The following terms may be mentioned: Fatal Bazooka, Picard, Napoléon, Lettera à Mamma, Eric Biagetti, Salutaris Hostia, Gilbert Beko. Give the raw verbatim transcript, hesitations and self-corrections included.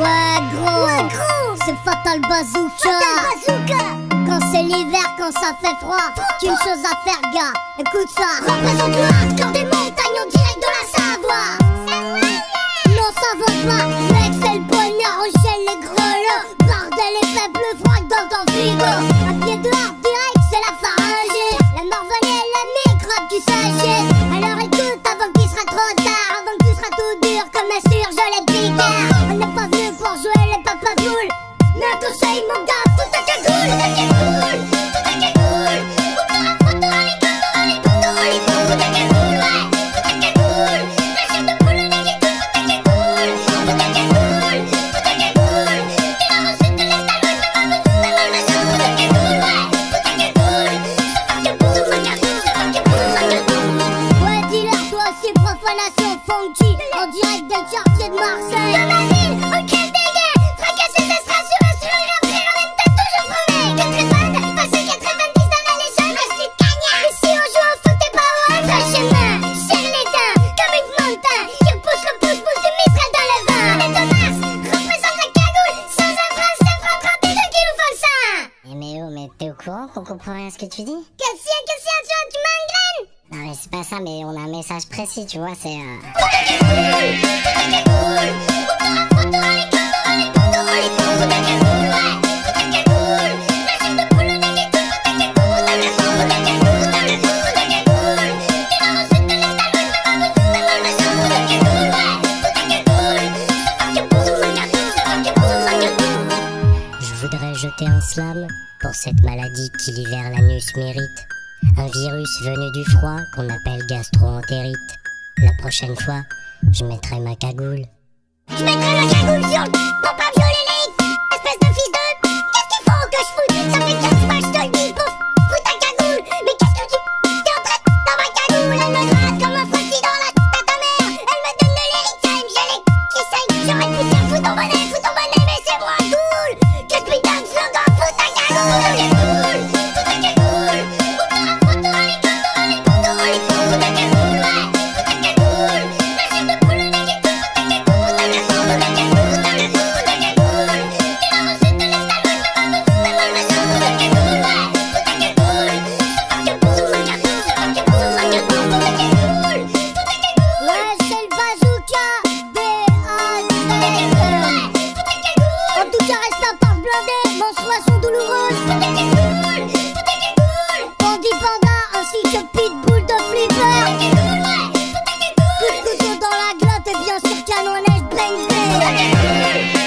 Ouais gros, ouais, gros. C'est Fatal Bazooka. Fatal Bazooka. Quand c'est l'hiver, quand ça fait froid, qu'une chose à faire gars, écoute ça. Représente le hardcore des montagnes en direct de la Savoie. Non ça va pas, mec c'est le bonheur, on gèle les grelots. Bordel les faibles froid dans ton frigo. Un pied de hard direct c'est la pharyngée. La Morvan et la microbe du sachet. Alors écoute avant qu'il sera trop tard, avant qu'il sera tout dur comme un surgelé Picard. On n'est pas venu pour jouer les papas boules. Mais un conseil mon gars, fous ta cagoule, fous ta cagoule, fous ta cagoule. Fous ta cagoule, fous ta cagoule, fous ta cagoule, ouais, fous ta cagoule. La chair de poule, la guitare, fous ta cagoule, fous ta cagoule, fous ta cagoule. T'es la recette de l'estalage, la maman, fous ta maman, fous ta cagoule, ouais, fous ta cagoule. Se faire que boule, se faire que boule, se faire que boule, se faire que boule. Ouais dis-leur toi aussi profanation funky, en direct d'un quartier de Marseille. Dans ma ville, ok. On comprend rien à ce que tu dis. Qu'est-ce qu'il y a, qu'est-ce qu'il y a, tu vois, tu m'engraines. Non mais c'est pas ça, mais on a un message précis, tu vois, c'est euh... Fous ta cagoule, fous ta cagoule. Fous ta cagoule, fous ta cagoule, fous ta cagoule, fous ta cagoule, ouais, fous ta cagoule. La chair de poule, la guitare, fous ta cagoule, fous ta cagoule, fous ta cagoule, fous ta cagoule, fous ta cagoule. T'es la recette de l'estalage, la maman, fous ta maman, fous ta cagoule, ouais, fous ta cagoule. Se faire que boule, se faire que boule, se faire que boule, se faire que boule. Je voudrais jeter un slam pour cette maladie qui l'hiver l'anus mérite. Un virus venu du froid qu'on appelle gastro-entérite. La prochaine fois, je mettrai ma cagoule. Je mettrai ma cagoule sur le pour pas violer les hits. Espèce de fils de... Qu'est-ce qu'il faut que je foute? Ça fait quinze fois je te le dis, bouffe, fous ta cagoule. Mais qu'est-ce que tu... T'es en train de... Dans ma cagoule, elle me gratte comme un frottis dans la... T'as ta mère, elle me donne le l'héritage. J'ai les... qui saignent. J'aurais pu dire fous ton bonnet, fous ton bonnet, mais c'est moins cool que ce putain de slogan. Fous ta cagoule. Fous ta cagoule, fous ta cagoule. Coup de couteau dans la glotte et bien sûr canon à neige, bang bang.